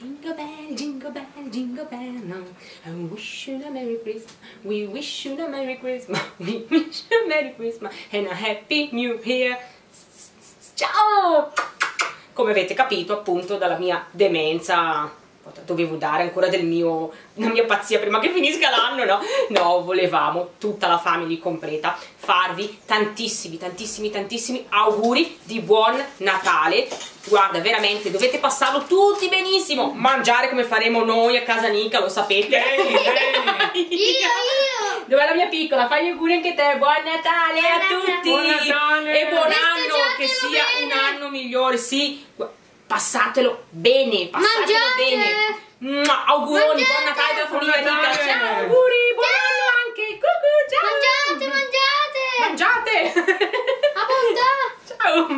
Jingle bell, jingle bell, no. I wish you a Merry Christmas. We wish you a Merry Christmas. We wish you a Merry Christmas and a Happy New Year. Ciao! Come avete capito appunto dalla mia demenza, dovevo dare ancora della mia pazzia prima che finisca l'anno, no? No, volevamo, tutta la family completa, farvi tantissimi auguri di buon Natale. Guarda, veramente, dovete passarlo tutti benissimo, mangiare come faremo noi a casa Nika, lo sapete. Io! Dov'è la mia piccola? Fai gli auguri anche te, buon Natale a tutti! Buon Natale! E buon anno, che sia un anno migliore, sì! Passatelo bene, passatelo bene. Auguroni, buon Natale dalla famiglia Nika. Ciao, auguri, buon anno anche. Cucù, ciao. Mangiate, mangiate. Mangiate. Abbondà. Ciao.